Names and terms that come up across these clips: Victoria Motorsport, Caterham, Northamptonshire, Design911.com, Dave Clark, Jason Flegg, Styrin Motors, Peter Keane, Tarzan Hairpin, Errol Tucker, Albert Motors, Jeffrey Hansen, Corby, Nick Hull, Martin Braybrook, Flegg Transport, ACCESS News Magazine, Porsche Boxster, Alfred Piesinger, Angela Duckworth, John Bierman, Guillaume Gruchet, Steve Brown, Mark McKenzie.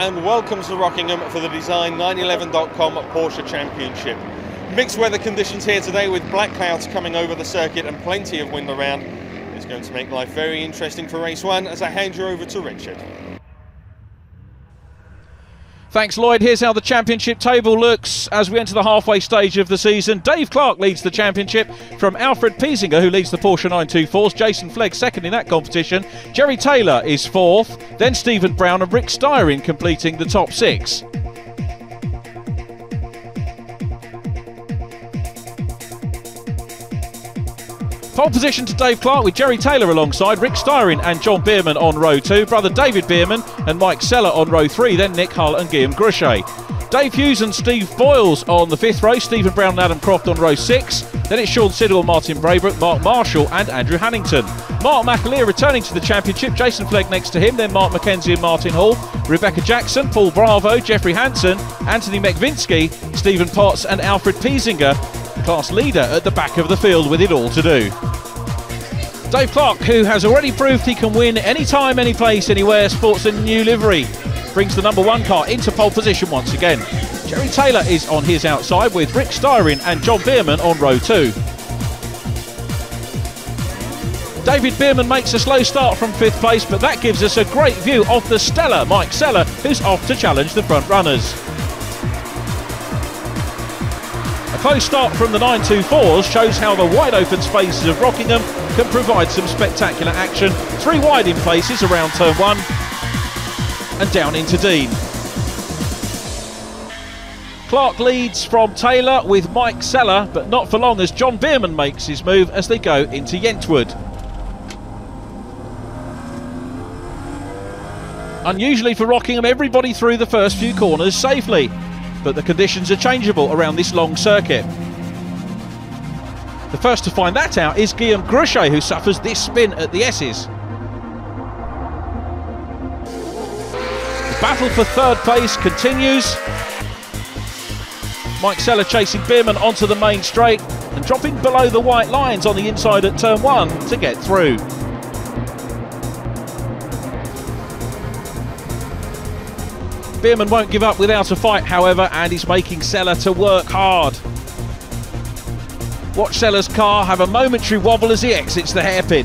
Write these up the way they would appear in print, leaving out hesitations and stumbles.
and welcome to Rockingham for the Design911.com Porsche Championship. Mixed weather conditions here today with black clouds coming over the circuit and plenty of wind around. It's going to make life very interesting for race one as I hand you over to Richard. Thanks, Lloyd. Here's how the championship table looks as we enter the halfway stage of the season. Dave Clark leads the championship from Alfred Piesinger, who leads the Porsche 924s. Jason Flegg second in that competition. Gerry Taylor is fourth. Then Steve Brown and Rick Styrin completing the top six. Pole position to Dave Clark with Gerry Taylor alongside Rick Styrin and John Bierman on row two, brother David Bierman and Mike Sella on row three, then Nick Hull and Guillaume Gruchet. Dave Hughes and Steve Boyles on the fifth row, Stephen Brown and Adam Croft on row six, then it's Sean Siddal, Martin Braybrook, Mark Marshall and Andrew Hannington. Mark McAleer returning to the championship, Jason Flegg next to him, then Mark McKenzie and Martin Hall, Rebecca Jackson, Paul Bravo, Jeffrey Hansen, Anthony McVinsky, Stephen Potts and Alfred Piesinger, class leader at the back of the field with it all to do. Dave Clark, who has already proved he can win any time, any place, anywhere, sports and new livery, brings the number one car into pole position once again. Gerry Taylor is on his outside with Rick Styrin and John Bierman on row two. David Bierman makes a slow start from fifth place, but that gives us a great view of the Stella, Mike Sella, who's off to challenge the front runners. Close start from the 924s shows how the wide open spaces of Rockingham can provide some spectacular action. Three wide in places around turn one and down into Dean. Clark leads from Taylor with Mike Sella, but not for long as John Bierman makes his move as they go into Yentwood. Unusually for Rockingham, everybody through the first few corners safely, but the conditions are changeable around this long circuit. The first to find that out is Guillaume Gruchet, who suffers this spin at the S's. The battle for third place continues. Mike Sella chasing Bierman onto the main straight and dropping below the white lines on the inside at turn one to get through. Bierman won't give up without a fight, however, and he's making Sella to work hard. Watch Sella's car have a momentary wobble as he exits the hairpin.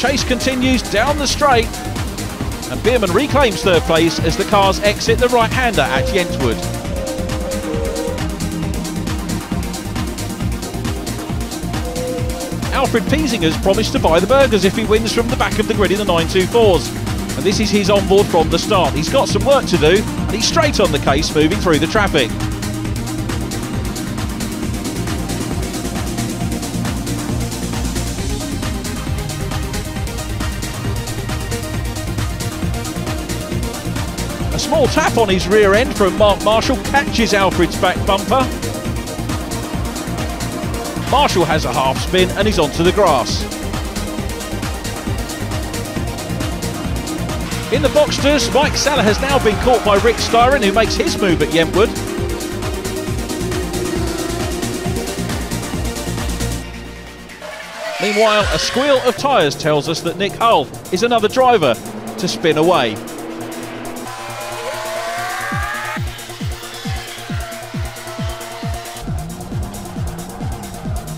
Chase continues down the straight, and Bierman reclaims third place as the cars exit the right-hander at Yentwood. Alfred Piesinger's promised to buy the burgers if he wins from the back of the grid in the 924s. And this is his onboard from the start. He's got some work to do, and he's straight on the case moving through the traffic. A small tap on his rear end from Mark Marshall catches Alfred's back bumper. Marshall has a half spin and he's onto the grass. In the Boxsters, Mike Sella has now been caught by Rick Styrin, who makes his move at Yentwood. Meanwhile, a squeal of tyres tells us that Nick Hull is another driver to spin away.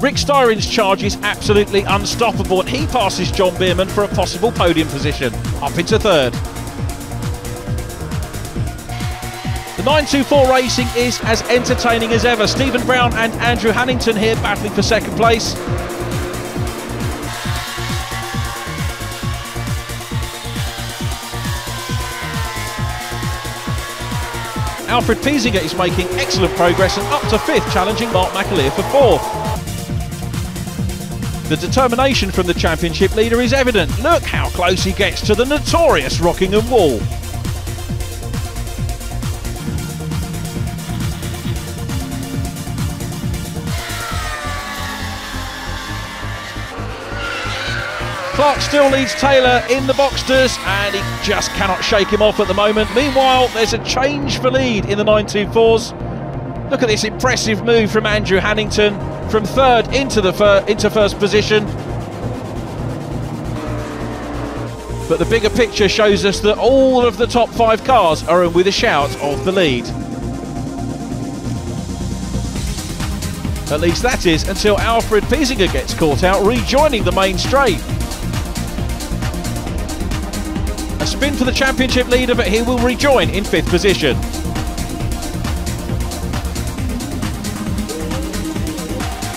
Rick Styrin's charge is absolutely unstoppable, and he passes John Bierman for a possible podium position, up into third. The 924 racing is as entertaining as ever. Stephen Brown and Andrew Hannington here battling for second place. Alfred Piesinger is making excellent progress and up to fifth, challenging Mark McAleer for fourth. The determination from the championship leader is evident. Look how close he gets to the notorious Rockingham wall. Clark still leads Taylor in the Boxsters, and he just cannot shake him off at the moment. Meanwhile, there's a change for lead in the 924s. Look at this impressive move from Andrew Hannington from third into first position. but the bigger picture shows us that all of the top five cars are in with a shout of the lead. At least that is until Alfred Piesinger gets caught out, rejoining the main straight. A spin for the championship leader, but he will rejoin in fifth position.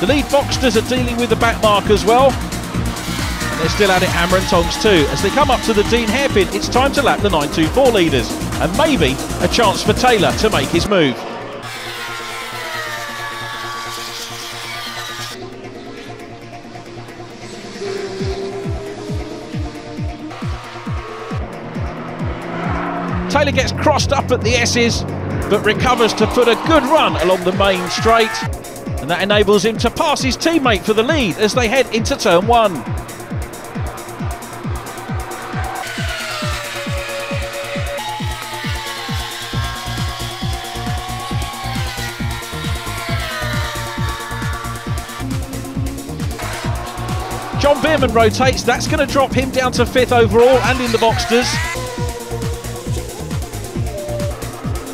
The lead Boxsters are dealing with the back mark as well. And they're still at it, hammer and tongs too. As they come up to the Dean hairpin, it's time to lap the 924 leaders. And maybe a chance for Taylor to make his move. Taylor gets crossed up at the S's, but recovers to put a good run along the main straight. And that enables him to pass his teammate for the lead as they head into turn one. John Beerman rotates, that's going to drop him down to fifth overall and in the Boxsters.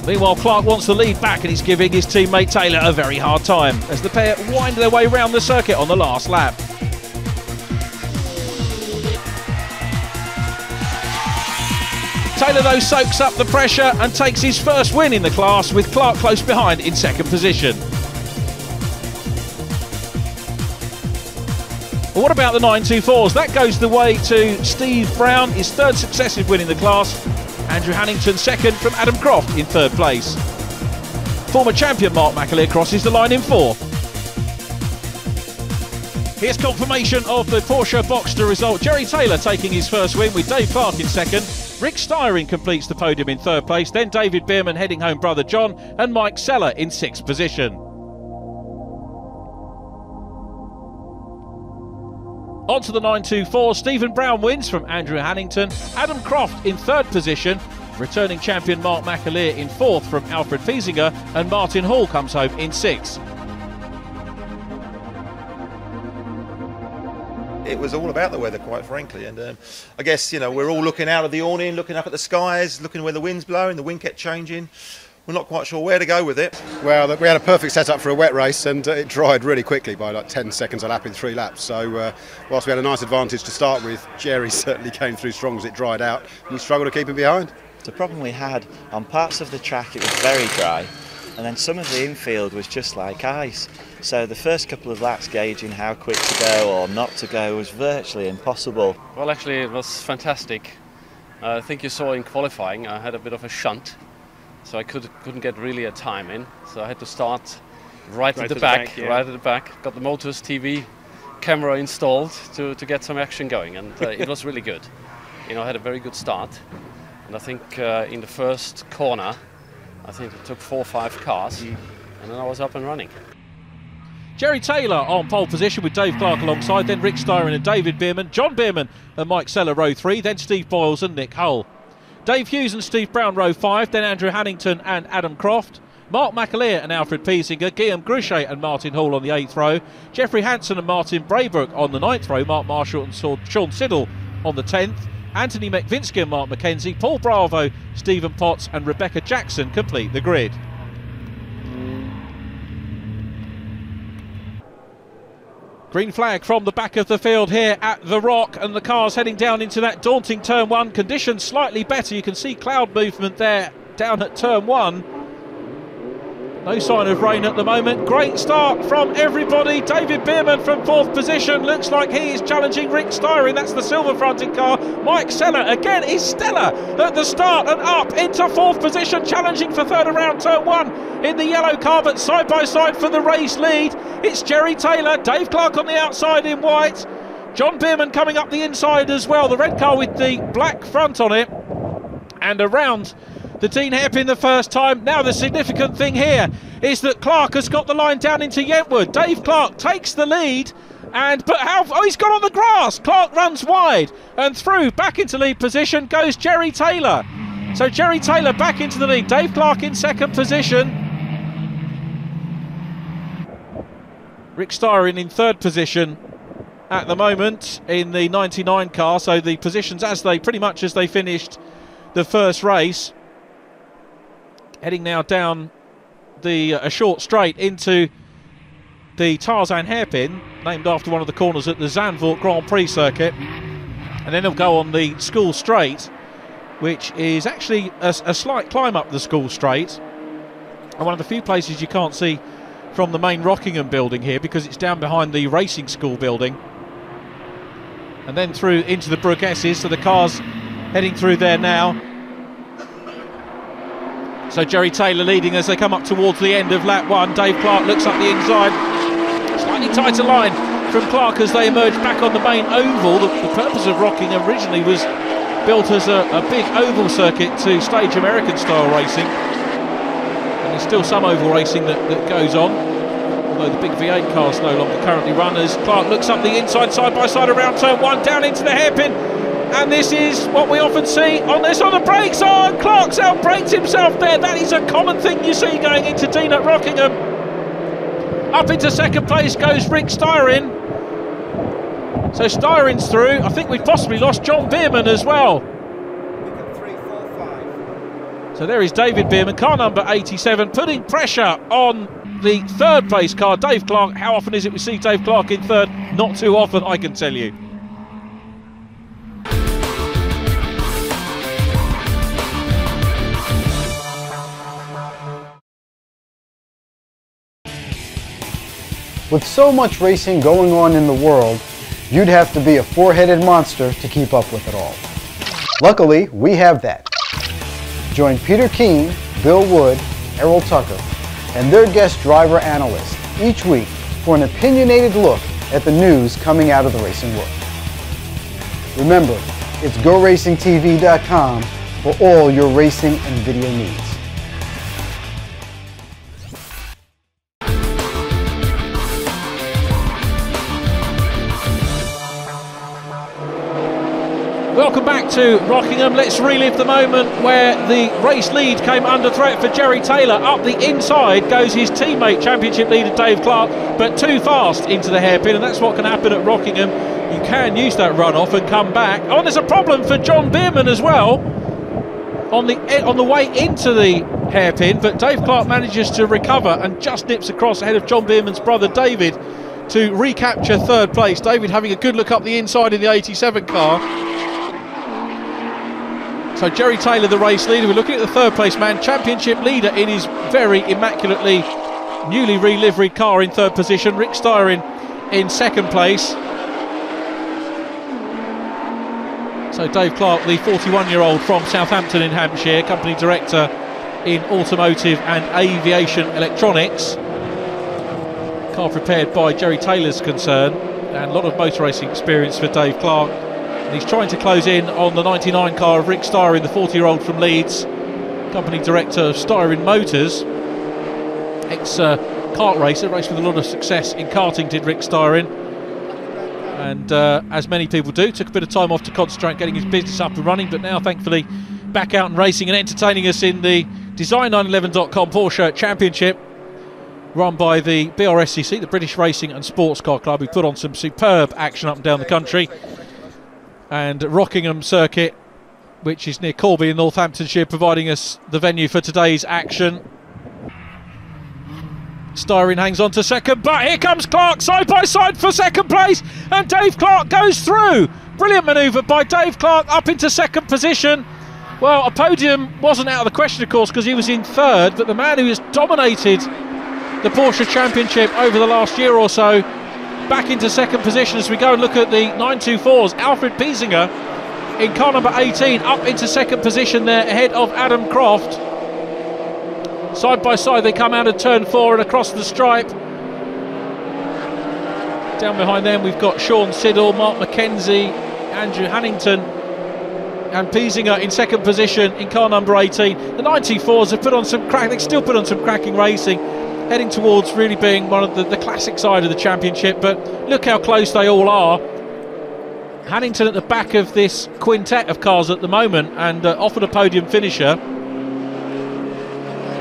Meanwhile, Clark wants the lead back, and he's giving his teammate Taylor a very hard time as the pair wind their way round the circuit on the last lap. Taylor, though, soaks up the pressure and takes his first win in the class, with Clark close behind in second position. But what about the 924s? That goes the way to Steve Brown, his third successive win in the class. Andrew Hannington second from Adam Croft in third place. Former champion Mark McAleer crosses the line in fourth. Here's confirmation of the Porsche Boxster result. Gerry Taylor taking his first win with Dave Clark in second. Rick Styrin completes the podium in third place. Then David Beerman heading home brother John and Mike Sella in sixth position. On to the 924, Stephen Brown wins from Andrew Hannington, Adam Croft in third position, returning champion Mark McAleer in fourth from Alfred Piesinger, and Martin Hall comes home in sixth. It was all about the weather, quite frankly, and I guess, you know, we're all looking out of the awning, looking up at the skies, looking where the wind's blowing, the wind kept changing. We're not quite sure where to go with it. Well, we had a perfect setup for a wet race, and it dried really quickly by like 10 seconds a lap in three laps. So whilst we had a nice advantage to start with, Gerry certainly came through strong as it dried out, and we struggled to keep him behind. The problem we had on parts of the track, it was very dry, and then some of the infield was just like ice. So the first couple of laps gauging how quick to go or not to go was virtually impossible. Well, actually, it was fantastic. I think you saw in qualifying, I had a bit of a shunt. So I couldn't get really a time in, so I had to start right at the back. Got the Motors TV camera installed to get some action going, and it was really good. You know, I had a very good start, and I think in the first corner, I think it took 4 or 5 cars, and then I was up and running. Gerry Taylor on pole position with Dave Clark alongside, then Rick Styrin and David Beerman, John Beerman and Mike Sella row 3, then Steve Boyles and Nick Hull. Dave Hughes and Steve Brown row 5, then Andrew Hannington and Adam Croft. Mark McAleer and Alfred Piesinger, Guillaume Gruchet and Martin Hall on the 8th row, Geoffrey Hansen and Martin Braybrook on the 9th row, Mark Marshall and Sean Siddal on the 10th, Anthony McVinsky and Mark McKenzie, Paul Bravo, Stephen Potts and Rebecca Jackson complete the grid. Green flag from the back of the field here at the Rock, and the cars heading down into that daunting turn one. Conditions slightly better, you can see cloud movement there down at turn one. No sign of rain at the moment. Great start from everybody. David Beerman from fourth position, looks like he is challenging Rick Styrin, that's the silver fronted car. Mike Sella again is Stella at the start and up into fourth position, challenging for third around turn one in the yellow car, but side by side for the race lead. It's Gerry Taylor, Dave Clark on the outside in white, John Beerman coming up the inside as well, the red car with the black front on it, and around the Dean hairpin the first time. Now the significant thing here is that Clark has got the line down into Yentwood. Dave Clark takes the lead, and but how? Oh, he's gone on the grass. Clark runs wide and through. Back into lead position goes Gerry Taylor. So Gerry Taylor back into the lead. Dave Clark in second position. Rick Styrin in third position. at the moment in the 99 car. So the positions as they pretty much as they finished the first race, heading now down the short straight into the Tarzan Hairpin, named after one of the corners at the Zandvoort Grand Prix circuit, and then they'll go on the School Straight, which is actually a slight climb up the School Straight, and one of the few places you can't see from the main Rockingham building here because it's down behind the racing school building, and then through into the Brook S's. So the cars heading through there now. So Gerry Taylor leading as they come up towards the end of lap one. Dave Clark looks up the inside, slightly tighter line from Clark as they emerge back on the main oval. The purpose of Rockingham originally was built as a big oval circuit to stage American style racing, and there's still some oval racing that goes on, although the big V8 cars no longer currently run. As Clark looks up the inside, side by side around turn one, down into the hairpin, and this is what we often see on this on the brakes. Oh, Clark's out brakes himself there. That is a common thing you see going into Dean at Rockingham. Up into second place goes Rick Styrin. So Styrin's through. I think we've possibly lost John Bierman as well. So there is David Bierman, car number 87, putting pressure on the third place car, Dave Clark. How often is it we see Dave Clark in third? Not too often, I can tell you. With so much racing going on in the world, you'd have to be a four-headed monster to keep up with it all. Luckily, we have that. Join Peter Keane, Bill Wood, Errol Tucker, and their guest driver analyst each week for an opinionated look at the news coming out of the racing world. Remember, it's GoRacingTV.com for all your racing and video needs. Welcome back to Rockingham. Let's relive the moment where the race lead came under threat for Gerry Taylor. Up the inside goes his teammate, championship leader Dave Clark, but too fast into the hairpin, and that's what can happen at Rockingham. You can use that runoff and come back. Oh, and there's a problem for John Bierman as well on the way into the hairpin, but Dave Clark manages to recover and just nips across ahead of John Bierman's brother David to recapture third place. David having a good look up the inside in the 87 car. So Gerry Taylor, the race leader. We're looking at the third place man, championship leader in his very immaculately newly reliveried car in third position. Rick Styrin in second place. So Dave Clark, the 41-year-old from Southampton in Hampshire, company director in automotive and aviation electronics. Car prepared by Gerry Taylor's concern, and a lot of motor racing experience for Dave Clark. He's trying to close in on the 99 car of Rick Styrin, the 40-year-old from Leeds, company director of Styrin Motors. Ex-kart racer, raced with a lot of success in karting, did Rick Styrin. And as many people do, took a bit of time off to concentrate on getting his business up and running, but now, thankfully, back out and racing and entertaining us in the Design911.com Porsche Championship, run by the BRSCC, the British Racing and Sports Car Club, who put on some superb action up and down the country. And Rockingham circuit, which is near Corby in Northamptonshire, providing us the venue for today's action. Styrin hangs on to second, but here comes Clark side by side for second place, and Dave Clark goes through. Brilliant manoeuvre by Dave Clark up into second position. Well, a podium wasn't out of the question, of course, because he was in third, but the man who has dominated the Porsche Championship over the last year or so, back into second position as we go and look at the 924s. Alfred Piesinger in car number 18 up into second position there ahead of Adam Croft. Side by side they come out of turn four and across the stripe. Down behind them we've got Sean Siddal, Mark McKenzie, Andrew Hannington, and Piesinger in second position in car number 18. The 94s have put on some crack, they still put on some cracking racing, heading towards really being one of the classic side of the championship, but look how close they all are. Hannington at the back of this quintet of cars at the moment, and offered a podium finisher.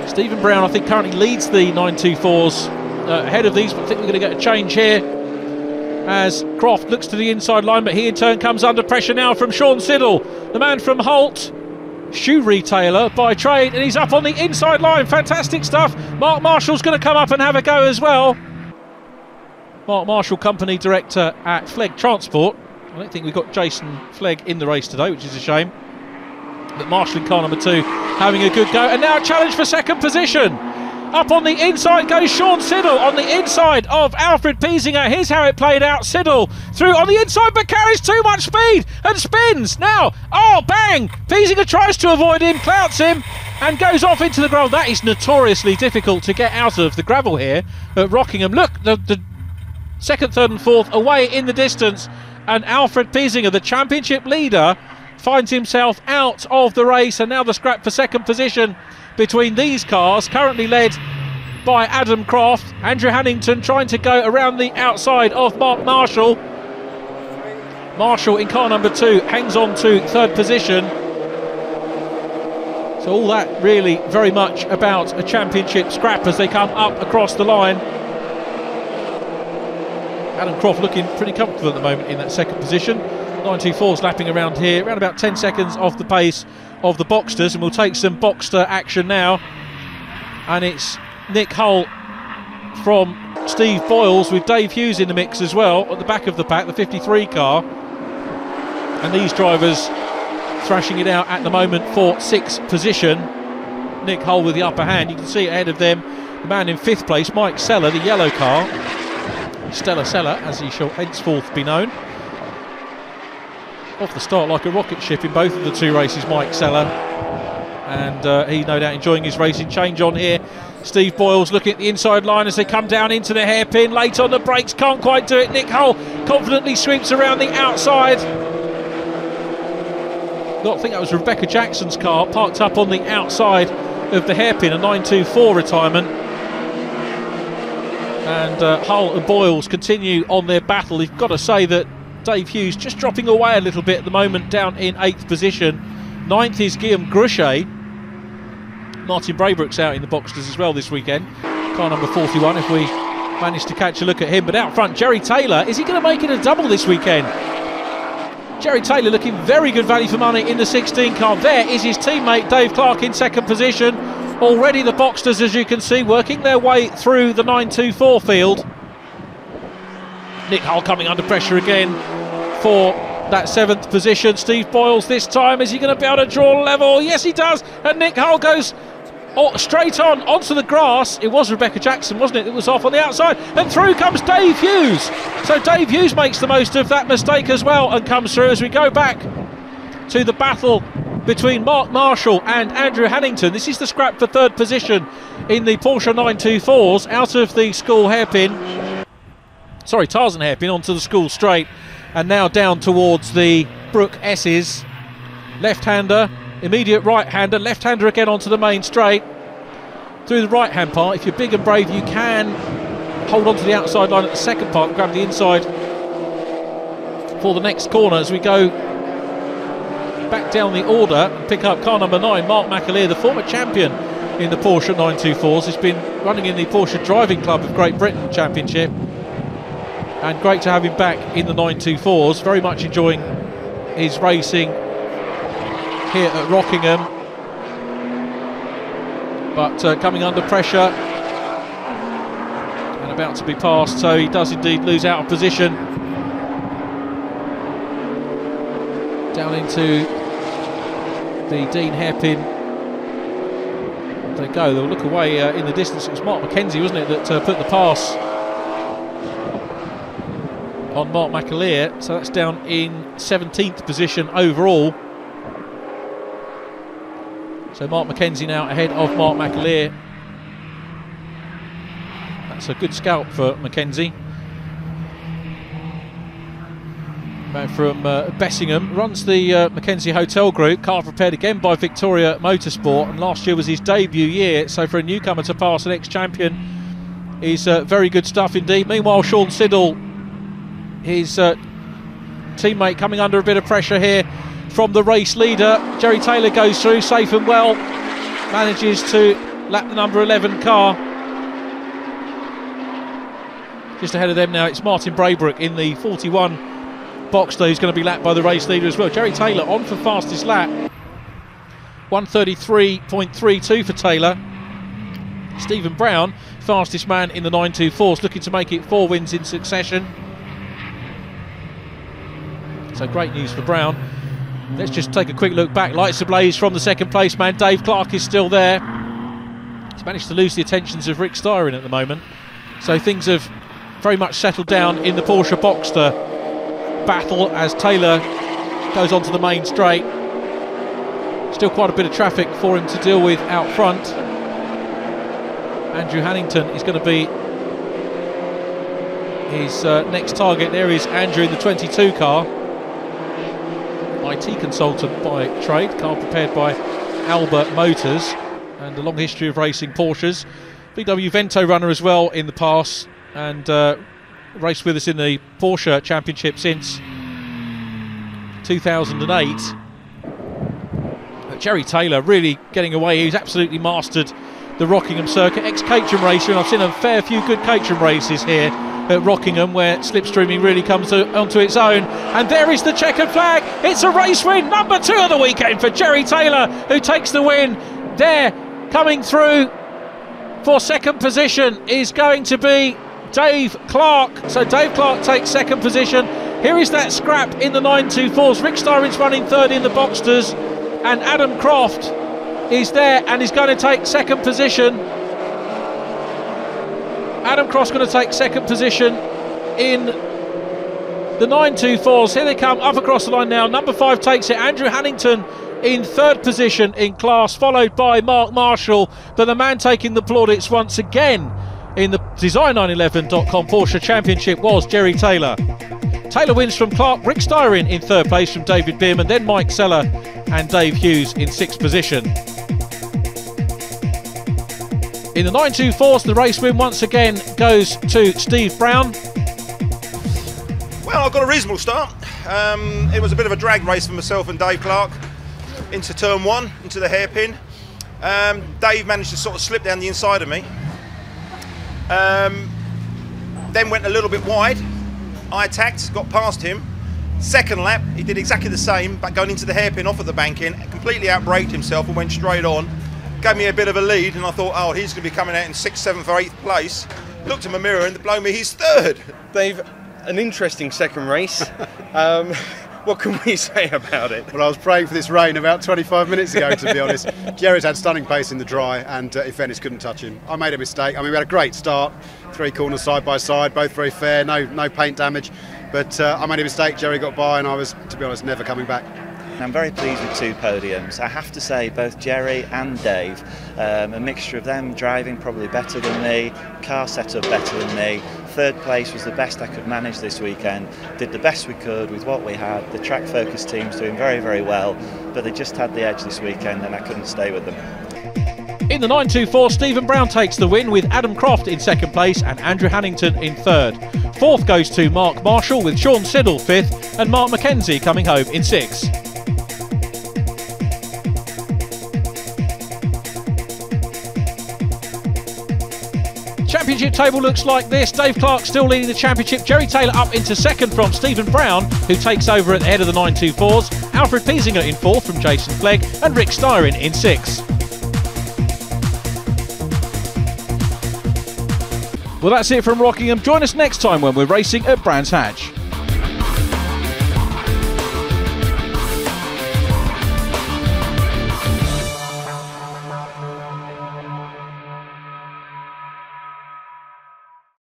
Steve Brown, I think, currently leads the 924s ahead of these, but I think we're going to get a change here as Croft looks to the inside line, but he in turn comes under pressure now from Sean Siddal, the man from Holt, shoe retailer by trade, and he's up on the inside line. Fantastic stuff. Mark Marshall's going to come up and have a go as well. Mark Marshall, company director at Flegg Transport. I don't think we've got Jason Flegg in the race today, which is a shame. But Marshall in car number two having a good go, and now a challenge for second position. Up on the inside goes Sean Siddal on the inside of Alfred Piesinger. Here's how it played out. Siddal through on the inside, but carries too much speed and spins. Now, oh, bang! Piesinger tries to avoid him, clouts him, and goes off into the gravel. That is notoriously difficult to get out of, the gravel here at Rockingham. Look, the second, third and fourth away in the distance, and Alfred Piesinger, the championship leader, finds himself out of the race, and now the scrap for second position between these cars, currently led by Adam Croft. Andrew Hannington trying to go around the outside of Mark Marshall. Marshall in car number two hangs on to third position. So all that really very much about a championship scrap as they come up across the line. Adam Croft looking pretty comfortable at the moment in that second position. 924s lapping around here, around about 10 seconds off the pace of the Boxsters, and we'll take some Boxster action now. And it's Nick Hull from Steve Boyles with Dave Hughes in the mix as well at the back of the pack, the 53 car, and these drivers thrashing it out at the moment for sixth position. Nick Hull with the upper hand, you can see ahead of them the man in fifth place, Mike Sella, the yellow car, Stella Sella as he shall henceforth be known. Off the start like a rocket ship in both of the two races, Mike Sella, and he no doubt enjoying his racing. Change on here, Steve Boyles looking at the inside line as they come down into the hairpin, late on the brakes, can't quite do it. Nick Hull confidently sweeps around the outside. I think that was Rebecca Jackson's car parked up on the outside of the hairpin, a 924 retirement, and Hull and Boyles continue on their battle. You've got to say that Dave Hughes just dropping away a little bit at the moment, down in 8th position. 9th is Guillaume Gruchet. Martin Braybrooks out in the Boxsters as well this weekend, car number 41, if we manage to catch a look at him. But out front, Gerry Taylor, is he going to make it a double this weekend? Gerry Taylor looking very good value for money in the 16 car. There is his teammate Dave Clark in second position. Already the Boxsters, as you can see, working their way through the 924 field. Nick Hull coming under pressure again for that seventh position. Steve Boyles this time, is he going to be able to draw level? Yes, he does, and Nick Hull goes straight on onto the grass. It was Rebecca Jackson, wasn't it? It was off on the outside, and through comes Dave Hughes. So Dave Hughes makes the most of that mistake as well and comes through as we go back to the battle between Mark Marshall and Andrew Hannington. This is the scrap for third position in the Porsche 924s out of the school hairpin. Sorry, Tarzan Hairpin onto the School Straight, and now down towards the Brook S's. Left-hander, immediate right-hander, left-hander again onto the main straight. Through the right-hand part, if you're big and brave, you can hold on to the outside line at the second part and grab the inside for the next corner as we go back down the order and pick up car number 9, Mark McAleer, the former champion in the Porsche 924s. He's been running in the Porsche Driving Club of Great Britain Championship. And great to have him back in the 924s. Very much enjoying his racing here at Rockingham. But coming under pressure and about to be passed, so he does indeed lose out of position. Down into the Dean hairpin they go. They'll look away in the distance. It was Mark McKenzie, wasn't it, that put the pass on Mark McAleer, so that's down in 17th position overall. So Mark McKenzie now ahead of Mark McAleer. That's a good scalp for McKenzie. Man from Bessingham, runs the McKenzie Hotel Group, car prepared again by Victoria Motorsport, and last year was his debut year, so for a newcomer to pass an ex-champion is very good stuff indeed. Meanwhile, Sean Siddal, his teammate, coming under a bit of pressure here from the race leader. Gerry Taylor goes through safe and well, manages to lap the number 11 car. just ahead of them now. It's Martin Braybrook in the 41 Boxster, who's going to be lapped by the race leader as well. Gerry Taylor on for fastest lap, 1:33.32 for Taylor. Stephen Brown, fastest man in the 924s, looking to make it 4 wins in succession. So great news for Brown. Let's just take a quick look back. Lights ablaze from the second place man. Dave Clark is still there. He's managed to lose the attentions of Rick Styrin at the moment. So things have very much settled down in the Porsche Boxster battle as Taylor goes onto the main straight. Still quite a bit of traffic for him to deal with out front. Andrew Hannington is going to be his next target. There is Andrew in the 22 car. IT consultant by trade, car prepared by Albert Motors and a long history of racing Porsches. VW Vento runner as well in the past, and raced with us in the Porsche Championship since 2008. Gerry Taylor really getting away. He's absolutely mastered the Rockingham circuit, ex-Caterham racer, and I've seen a fair few good Caterham races here at Rockingham, where slipstreaming really comes onto its own. And there is the checkered flag. It's a race win, number 2 of the weekend for Gerry Taylor, who takes the win. There, coming through for second position, is going to be Dave Clark. So Dave Clark takes second position. Here is that scrap in the 924s. Rick Styrin's running third in the Boxsters, and Adam Croft is there and is going to take second position. Adam Croft's going to take second position in the 924s. Here they come up across the line now. Number 5 takes it. Andrew Hannington in third position in class, followed by Mark Marshall, but the man taking the plaudits once again in the Design911.com Porsche Championship was Gerry Taylor. Taylor wins from Clark, Rick Styrin in third place from David Beerman, then Mike Seller and Dave Hughes in sixth position. In the 924s, the race win once again goes to Steve Brown. Well, I've got a reasonable start. It was a bit of a drag race for myself and Dave Clark into turn 1, into the hairpin. Dave managed to sort of slip down the inside of me. Then went a little bit wide. I attacked, got past him. Second lap, he did exactly the same, but going into the hairpin off of the bank in, completely outbraked himself and went straight on. Gave me a bit of a lead, and I thought, oh, he's going to be coming out in 6th, 7th or 8th place. Looked in my mirror and blow me, he's 3rd. Dave, an interesting second race. What can we say about it? Well, I was praying for this rain about 25 minutes ago, to be honest. Gerry's had stunning pace in the dry, and in fairness, couldn't touch him. I made a mistake. I mean, we had a great start. 3 corners side by side, both very fair, no paint damage. But I made a mistake, Gerry got by, and I was, to be honest, never coming back. I'm very pleased with 2 podiums. I have to say, both Gerry and Dave, a mixture of them driving probably better than me, car setup better than me. 3rd place was the best I could manage this weekend. Did the best we could with what we had. The track focus team's doing very, very well, but they just had the edge this weekend and I couldn't stay with them. In the 924, Stephen Brown takes the win with Adam Croft in 2nd place and Andrew Hannington in 3rd. 4th goes to Mark Marshall with Sean Siddal 5th and Mark McKenzie coming home in 6th. Championship table looks like this. Dave Clark still leading the championship. Gerry Taylor up into 2nd from Stephen Brown, who takes over at the head of the 924s. Alfred Piesinger in 4th from Jason Flegg and Rick Styrin in 6th. Well, that's it from Rockingham. Join us next time when we're racing at Brands Hatch.